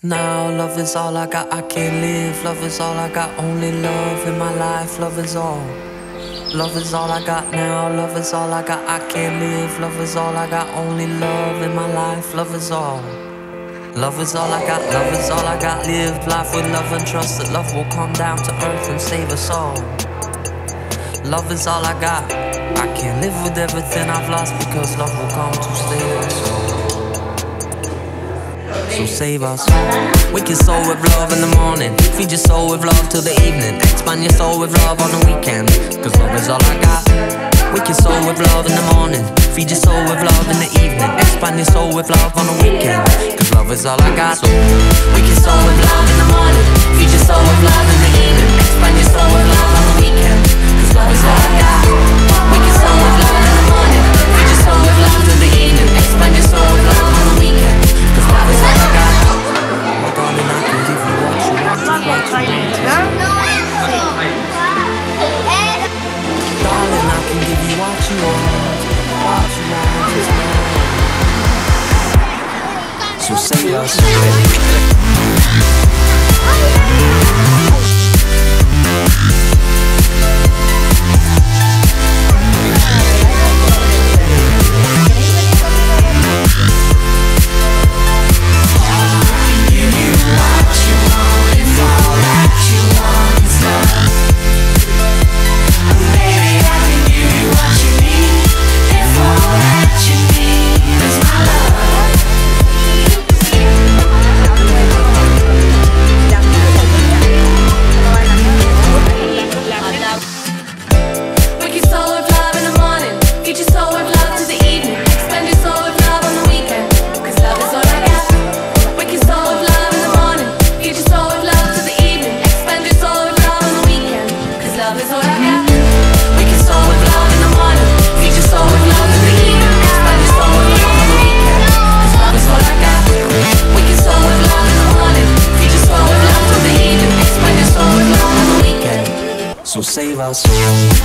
Now love is all I got, I can't live. Love is all I got, only love in my life. Love is all. Love is all I got now. Love is all I got, I can't live. Love is all I got, only love in my life. Love is all. Love is all I got, love is all I got. Live life with love and trust that love will come down to earth and save us all. Love is all I got. I can't live with everything I've lost because love will come to save us. So save us. Wake your soul with love in the morning. Feed your soul with love till the evening. Expand your soul with love on the weekend. Cause love is all I got. Wake your soul with love in the morning. Feed your soul with love in the evening. Expand your soul with love on the weekend. Cause love is all I got. So wake your soul with love in the morning. Feed your soul with love in the evening. Expand your soul with love on the weekend. Cause love is all I got. Wake your soul with love in the morning. Feed your soul with love in the evening. Expand your soul with love on the weekend. Cause love is all I got. My darling, I can give you what you want. Darling, I can give you what you want. So save us. Save us.